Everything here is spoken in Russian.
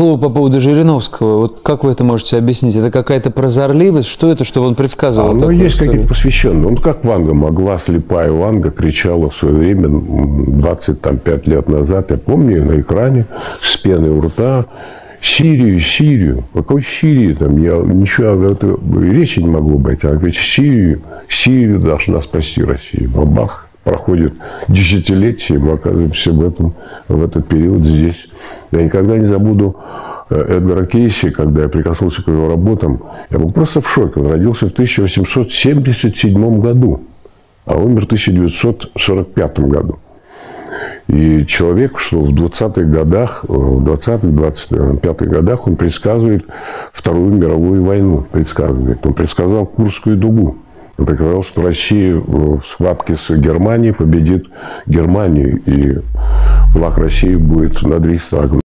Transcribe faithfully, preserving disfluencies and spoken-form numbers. слову по поводу Жириновского. Вот как вы это можете объяснить? Это какая-то прозорливость? Что это, что он предсказывал? А, ну, есть какие-то посвященные. Он как Ванга могла, слепая Ванга, кричала в свое время, двадцать пять лет назад, я помню, на экране, с пеной у рта. Сирию, Сирию. О какой Сирии там? Я ничего, это, речи не могло быть. Она говорит, Сирию, Сирию должна спасти Россия. Бабах. Проходит десятилетие, мы оказываемся в, этом, в этот период здесь. Я никогда не забуду Эдгара Кейси, когда я прикоснулся к его работам. Я был просто в шоке. Он родился в тысяча восемьсот семьдесят седьмом году, а умер в тысяча девятьсот сорок пятом году. И человек, что в двадцатых годах, в двадцатых — двадцать пятых годах он предсказывает Вторую мировую войну. Предсказывает. Он предсказал Курскую дугу. Он предсказал, что Россия в схватке с Германией победит Германию, и флаг России будет над Рейхстагом.